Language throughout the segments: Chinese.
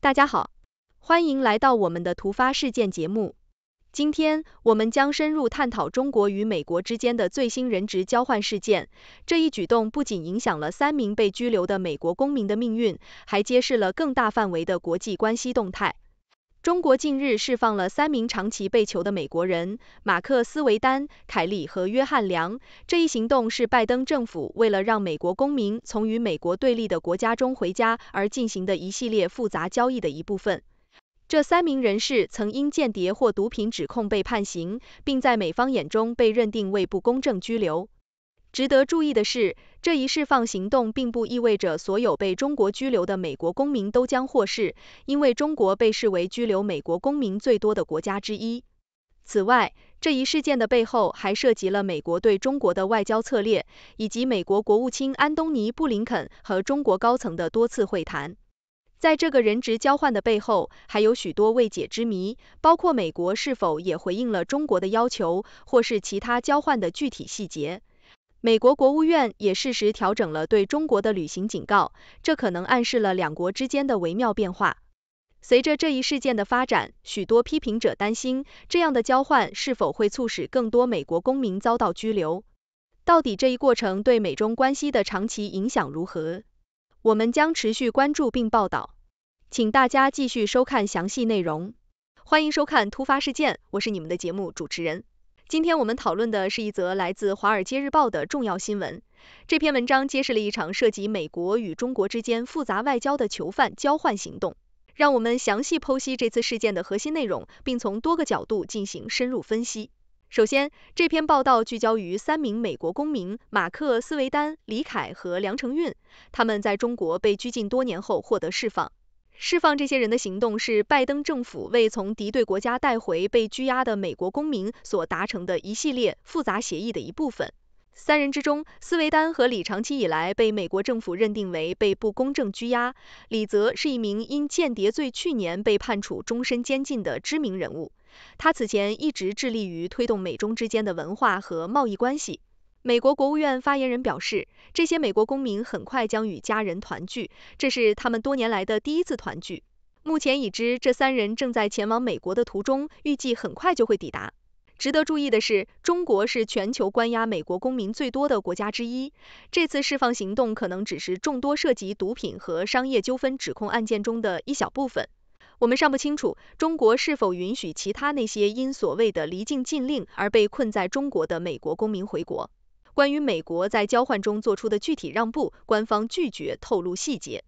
大家好，欢迎来到我们的突发事件节目。今天我们将深入探讨中国与美国之间的最新人质交换事件。这一举动不仅影响了3名被拘留的美国公民的命运，还揭示了更大范围的国际关系动态。中国近日释放了3名长期被囚的美国人马克斯维丹、凯利和约翰梁。这一行动是拜登政府为了让美国公民从与美国对立的国家中回家而进行的一系列复杂交易的一部分。这3名人士曾因间谍或毒品指控被判刑，并在美方眼中被认定为不公正拘留。值得注意的是，这一释放行动并不意味着所有被中国拘留的美国公民都将获释，因为中国被视为拘留美国公民最多的国家之一。此外，这一事件的背后还涉及了美国对中国的外交策略，以及美国国务卿安东尼·布林肯和中国高层的多次会谈。在这个人质交换的背后，还有许多未解之谜，包括美国是否也回应了中国的要求，或是其他交换的具体细节。美国国务院也适时调整了对中国的旅行警告，这可能暗示了两国之间的微妙变化。随着这一事件的发展，许多批评者担心，这样的交换是否会促使更多美国公民遭到拘留。到底这一过程对美中关系的长期影响如何？我们将持续关注并报道，请大家继续收看详细内容。欢迎收看突发事件，我是你们的节目主持人。今天我们讨论的是一则来自《华尔街日报》的重要新闻。这篇文章揭示了一场涉及美国与中国之间复杂外交的囚犯交换行动。让我们详细剖析这次事件的核心内容，并从多个角度进行深入分析。首先，这篇报道聚焦于3名美国公民马克斯维丹、李凯和梁承运，他们在中国被拘禁多年后获得释放。释放这些人的行动是拜登政府为从敌对国家带回被拘押的美国公民所达成的一系列复杂协议的一部分。3人之中，斯维丹和李长期以来被美国政府认定为被不公正拘押，李则是一名因间谍罪去年被判处终身监禁的知名人物。他此前一直致力于推动美中之间的文化和贸易关系。美国国务院发言人表示，这些美国公民很快将与家人团聚，这是他们多年来的第一次团聚。目前已知，这3人正在前往美国的途中，预计很快就会抵达。值得注意的是，中国是全球关押美国公民最多的国家之一。这次释放行动可能只是众多涉及毒品和商业纠纷指控案件中的一小部分。我们尚不清楚中国是否允许其他那些因所谓的离境禁令而被困在中国的美国公民回国。关于美国在交换中做出的具体让步，官方拒绝透露细节。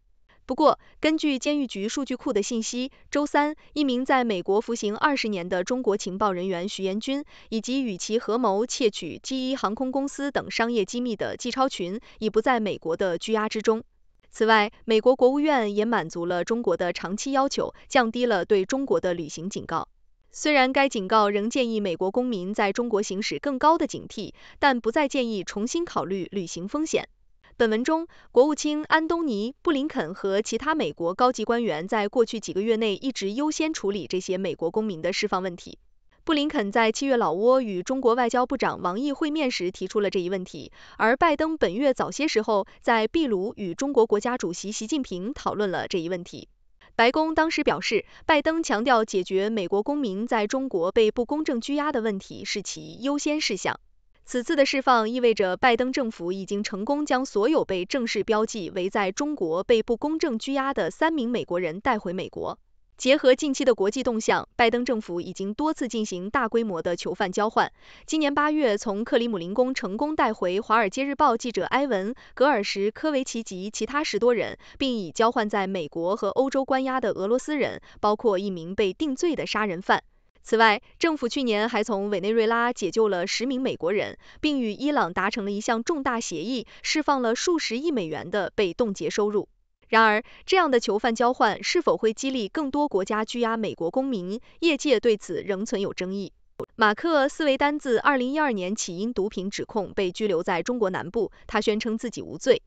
不过，根据监狱局数据库的信息，周三，一名在美国服刑20年的中国情报人员徐延军，以及与其合谋窃取 GE 航空公司等商业机密的季超群，已不在美国的拘押之中。此外，美国国务院也满足了中国的长期要求，降低了对中国的旅行警告。虽然该警告仍建议美国公民在中国行使更高的警惕，但不再建议重新考虑旅行风险。本文中，国务卿安东尼·布林肯和其他美国高级官员在过去几个月内一直优先处理这些美国公民的释放问题。布林肯在7月老挝与中国外交部长王毅会面时提出了这一问题，而拜登本月早些时候在秘鲁与中国国家主席习近平讨论了这一问题。白宫当时表示，拜登强调解决美国公民在中国被不公正拘押的问题是其优先事项。此次的释放意味着拜登政府已经成功将所有被正式标记为在中国被不公正拘押的3名美国人带回美国。结合近期的国际动向，拜登政府已经多次进行大规模的囚犯交换。今年8月，从克里姆林宫成功带回《华尔街日报》记者埃文·格尔什科维奇及其他10多人，并已交换在美国和欧洲关押的俄罗斯人，包括一名被定罪的杀人犯。此外，政府去年还从委内瑞拉解救了10名美国人，并与伊朗达成了一项重大协议，释放了数十亿美元的被冻结收入。然而，这样的囚犯交换是否会激励更多国家拘押美国公民，业界对此仍存有争议。马克斯维丹自2012年起因毒品指控被拘留在中国南部，他宣称自己无罪。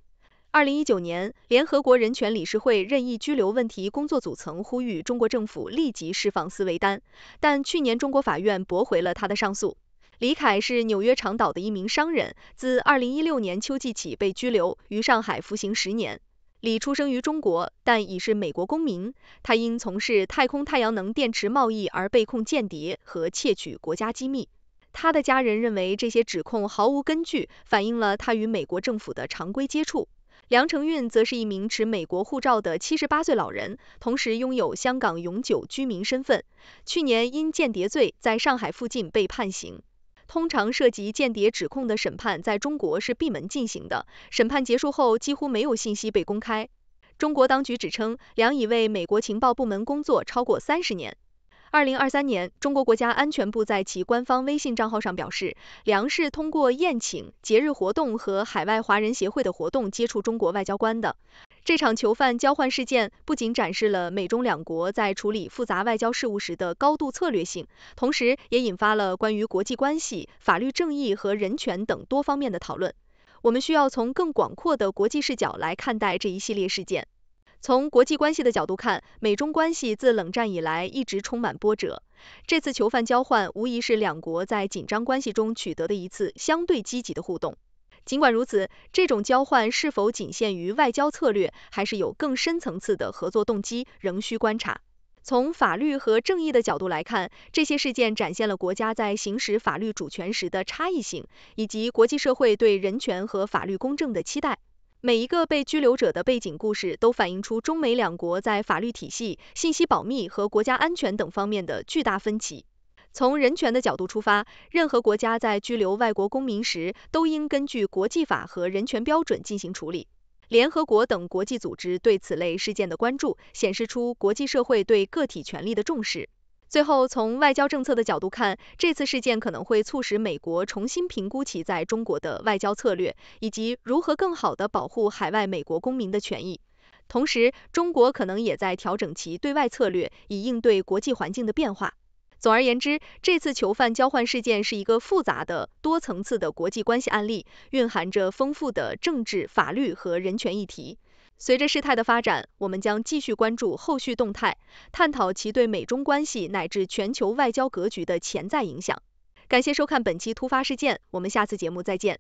2019年，联合国人权理事会任意拘留问题工作组曾呼吁中国政府立即释放斯维丹，但去年中国法院驳回了他的上诉。李凯是纽约长岛的一名商人，自2016年秋季起被拘留，于上海服刑10年。李出生于中国，但已是美国公民。他因从事太空太阳能电池贸易而被控间谍和窃取国家机密。他的家人认为这些指控毫无根据，反映了他与美国政府的常规接触。 梁承运则是一名持美国护照的78岁老人，同时拥有香港永久居民身份。去年因间谍罪在上海附近被判刑。通常涉及间谍指控的审判在中国是闭门进行的，审判结束后几乎没有信息被公开。中国当局指称梁已为美国情报部门工作超过30年。2023年，中国国家安全部在其官方微信账号上表示，梁是通过宴请、节日活动和海外华人协会的活动接触中国外交官的。这场囚犯交换事件不仅展示了美中两国在处理复杂外交事务时的高度策略性，同时也引发了关于国际关系、法律正义和人权等多方面的讨论。我们需要从更广阔的国际视角来看待这一系列事件。 从国际关系的角度看，美中关系自冷战以来一直充满波折。这次囚犯交换无疑是两国在紧张关系中取得的一次相对积极的互动。尽管如此，这种交换是否仅限于外交策略，还是有更深层次的合作动机，仍需观察。从法律和正义的角度来看，这些事件展现了国家在行使法律主权时的差异性，以及国际社会对人权和法律公正的期待。 每一个被拘留者的背景故事都反映出中美两国在法律体系、信息保密和国家安全等方面的巨大分歧。从人权的角度出发，任何国家在拘留外国公民时，都应根据国际法和人权标准进行处理。联合国等国际组织对此类事件的关注，显示出国际社会对个体权利的重视。 最后，从外交政策的角度看，这次事件可能会促使美国重新评估其在中国的外交策略，以及如何更好地保护海外美国公民的权益。同时，中国可能也在调整其对外策略，以应对国际环境的变化。总而言之，这次囚犯交换事件是一个复杂的、多层次的国际关系案例，蕴含着丰富的政治、法律和人权议题。 随着事态的发展，我们将继续关注后续动态，探讨其对美中关系乃至全球外交格局的潜在影响。感谢收看本期突发事件，我们下次节目再见。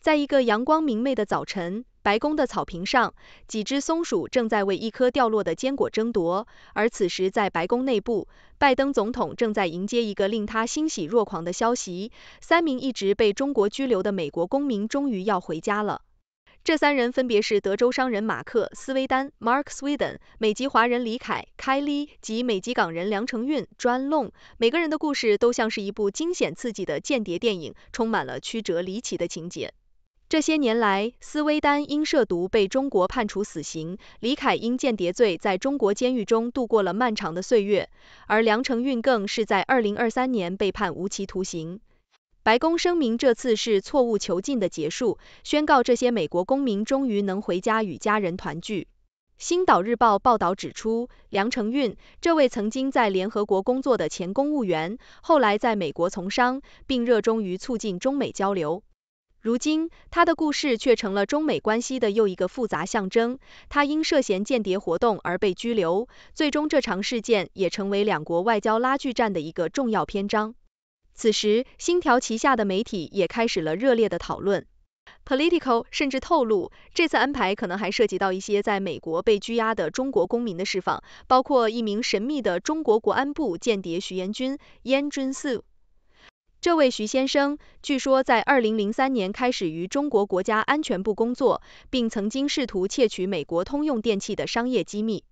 在一个阳光明媚的早晨，白宫的草坪上，几只松鼠正在为一颗掉落的坚果争夺，而此时在白宫内部，拜登总统正在迎接一个令他欣喜若狂的消息：3名一直被中国拘留的美国公民终于要回家了。 这3人分别是德州商人马克·斯威丹 （Mark Sweden）、美籍华人李凯 （Kylie） 及美籍港人梁承运 （John Long）。每个人的故事都像是一部惊险刺激的间谍电影，充满了曲折离奇的情节。这些年来，斯威丹因涉毒被中国判处死刑，李凯因间谍罪在中国监狱中度过了漫长的岁月，而梁承运更是在2023年被判无期徒刑。 白宫声明，这次是错误囚禁的结束，宣告这些美国公民终于能回家与家人团聚。星岛日报报道指出，梁承运这位曾经在联合国工作的前公务员，后来在美国从商，并热衷于促进中美交流。如今，他的故事却成了中美关系的又一个复杂象征。他因涉嫌间谍活动而被拘留，最终这场事件也成为两国外交拉锯战的一个重要篇章。 此时，星条旗下的媒体也开始了热烈的讨论。Politico 甚至透露，这次安排可能还涉及到一些在美国被拘押的中国公民的释放，包括一名神秘的中国国安部间谍徐延军 （Yan Junsu）。这位徐先生据说在2003年开始于中国国家安全部工作，并曾经试图窃取美国通用电气的商业机密。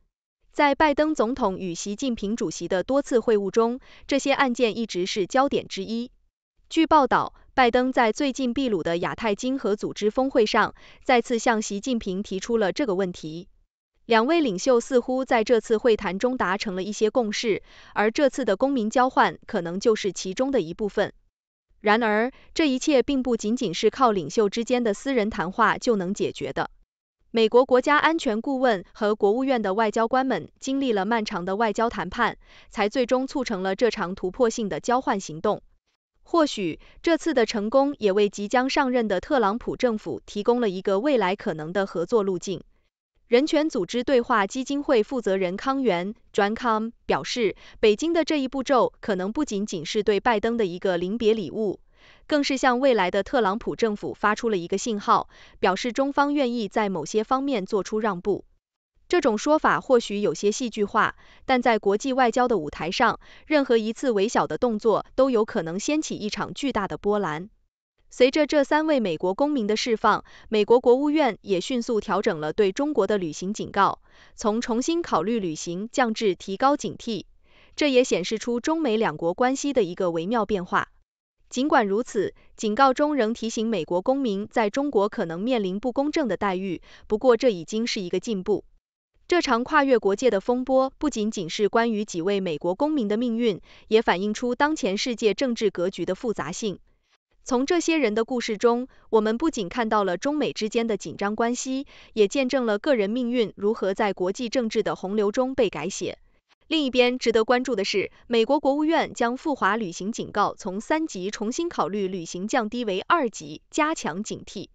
在拜登总统与习近平主席的多次会晤中，这些案件一直是焦点之一。据报道，拜登在最近秘鲁的亚太经合组织峰会上，再次向习近平提出了这个问题。两位领袖似乎在这次会谈中达成了一些共识，而这次的公民交换可能就是其中的一部分。然而，这一切并不仅仅是靠领袖之间的私人谈话就能解决的。 美国国家安全顾问和国务院的外交官们经历了漫长的外交谈判，才最终促成了这场突破性的交换行动。或许这次的成功也为即将上任的特朗普政府提供了一个未来可能的合作路径。人权组织对话基金会负责人康源 （John Kam） 表示，北京的这一步骤可能不仅仅是对拜登的一个临别礼物。更是向未来的特朗普政府发出了一个信号，表示中方愿意在某些方面做出让步。这种说法或许有些戏剧化，但在国际外交的舞台上，任何一次微小的动作都有可能掀起一场巨大的波澜。随着这三位美国公民的释放，美国国务院也迅速调整了对中国的旅行警告，从重新考虑旅行降至提高警惕。这也显示出中美两国关系的一个微妙变化。尽管如此，警告中仍提醒美国公民在中国可能面临不公正的待遇，不过这已经是一个进步。这场跨越国界的风波不仅仅是关于几位美国公民的命运，也反映出当前世界政治格局的复杂性。从这些人的故事中，我们不仅看到了中美之间的紧张关系，也见证了个人命运如何在国际政治的洪流中被改写。另一边，值得关注的是，美国国务院将赴华旅行警告从3级重新考虑旅行降低为2级，加强警惕。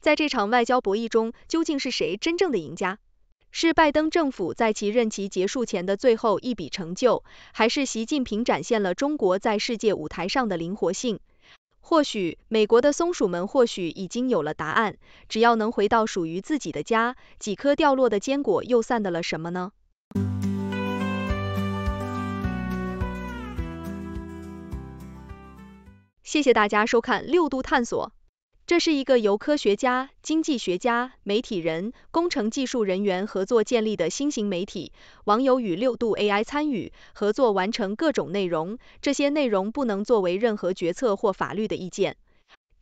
在这场外交博弈中，究竟是谁真正的赢家？是拜登政府在其任期结束前的最后一笔成就，还是习近平展现了中国在世界舞台上的灵活性？或许，美国的松鼠们或许已经有了答案，只要能回到属于自己的家，几颗掉落的坚果又算得了什么呢？谢谢大家收看《六度探索》，这是一个由科学家、经济学家、媒体人、工程技术人员合作建立的新型媒体，网友与六度 AI 参与合作完成各种内容，这些内容不能作为任何决策或法律的意见。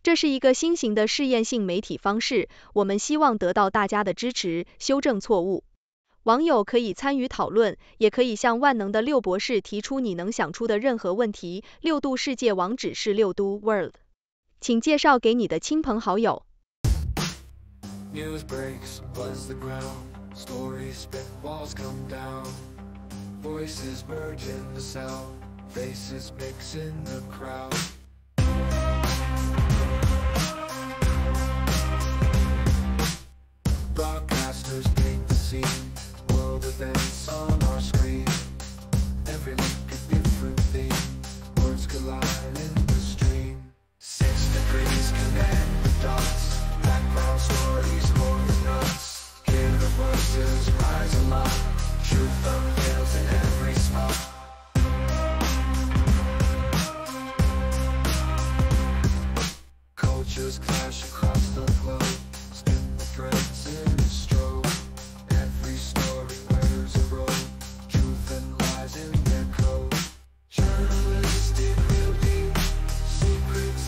这是一个新型的试验性媒体方式，我们希望得到大家的支持，修正错误。网友可以参与讨论，也可以向万能的六博士提出你能想出的任何问题。六度世界网址是6度 world。请介绍给你的亲朋好友。News breaks, buzz the ground, stories spit, walls come down, voices merge in the sound, faces mix in the crowd. Broadcasters paint the scene, world events on our screen, every look a different theme, words collide in the stream. 6 degrees connect the dots, background stories more than nuts, hear the voices rise aloft, truth unveils in every spot. Cultures clash across the globe, spin the threads in a stroke, every story wears a robe, truth and lies in their code. Journalistic reality, secrets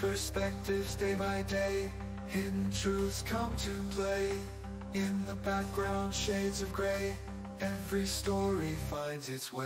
perspectives day by day, hidden truths come to play, in the background shades of grey, every story finds its way.